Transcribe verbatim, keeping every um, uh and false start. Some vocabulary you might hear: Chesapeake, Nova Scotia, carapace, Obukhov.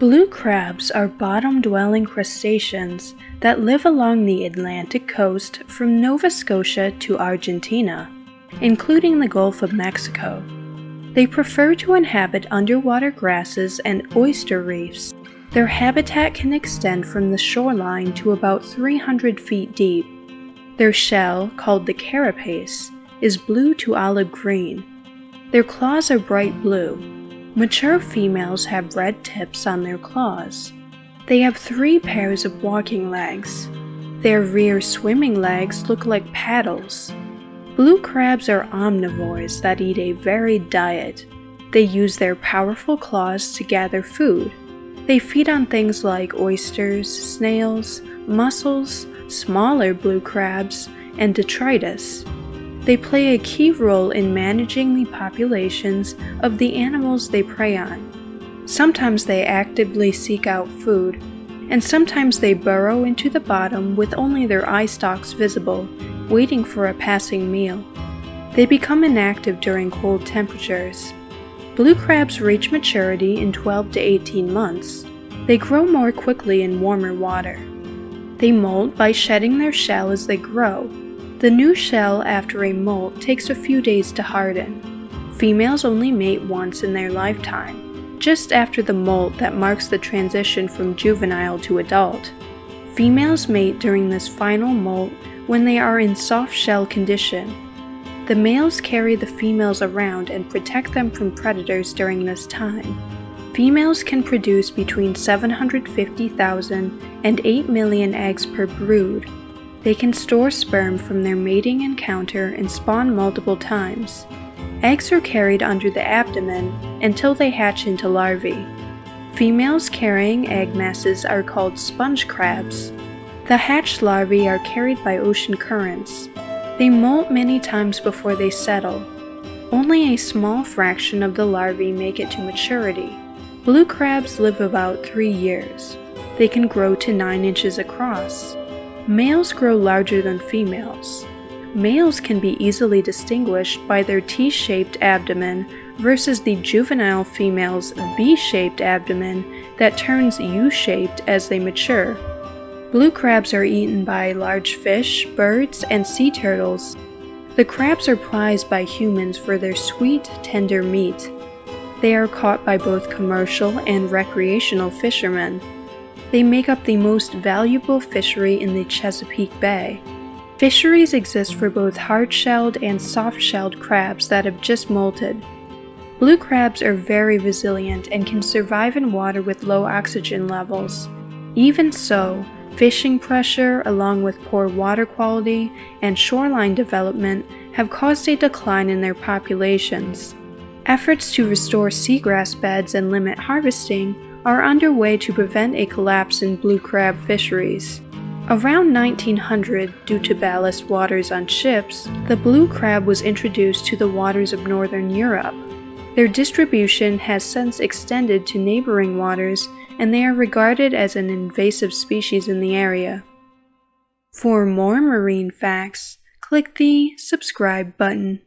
Blue crabs are bottom-dwelling crustaceans that live along the Atlantic coast from Nova Scotia to Argentina, including the Gulf of Mexico. They prefer to inhabit underwater grasses and oyster reefs. Their habitat can extend from the shoreline to about three hundred feet deep. Their shell, called the carapace, is blue to olive green. Their claws are bright blue. Mature females have red tips on their claws. They have three pairs of walking legs. Their rear swimming legs look like paddles. Blue crabs are omnivores that eat a varied diet. They use their powerful claws to gather food. They feed on things like oysters, snails, mussels, smaller blue crabs, and detritus. They play a key role in managing the populations of the animals they prey on. Sometimes they actively seek out food, and sometimes they burrow into the bottom with only their eye stalks visible, waiting for a passing meal. They become inactive during cold temperatures. Blue crabs reach maturity in twelve to eighteen months. They grow more quickly in warmer water. They molt by shedding their shell as they grow. The new shell after a molt takes a few days to harden. Females only mate once in their lifetime, just after the molt that marks the transition from juvenile to adult. Females mate during this final molt when they are in soft shell condition. The males carry the females around and protect them from predators during this time. Females can produce between seven hundred fifty thousand and eight million eggs per brood. They can store sperm from their mating encounter and spawn multiple times. Eggs are carried under the abdomen until they hatch into larvae. Females carrying egg masses are called sponge crabs. The hatched larvae are carried by ocean currents. They molt many times before they settle. Only a small fraction of the larvae make it to maturity. Blue crabs live about three years. They can grow to nine inches across. Males grow larger than females. Males can be easily distinguished by their T-shaped abdomen versus the juvenile female's V-shaped abdomen that turns U-shaped as they mature. Blue crabs are eaten by large fish, birds, and sea turtles. The crabs are prized by humans for their sweet, tender meat. They are caught by both commercial and recreational fishermen. They make up the most valuable fishery in the Chesapeake Bay. Fisheries exist for both hard-shelled and soft-shelled crabs that have just molted. Blue crabs are very resilient and can survive in water with low oxygen levels. Even so, fishing pressure, along with poor water quality and shoreline development, have caused a decline in their populations. Efforts to restore seagrass beds and limit harvesting are underway to prevent a collapse in blue crab fisheries. Around nineteen hundred, due to ballast waters on ships, the blue crab was introduced to the waters of northern Europe. Their distribution has since extended to neighboring waters, and they are regarded as an invasive species in the area. For more marine facts, click the subscribe button.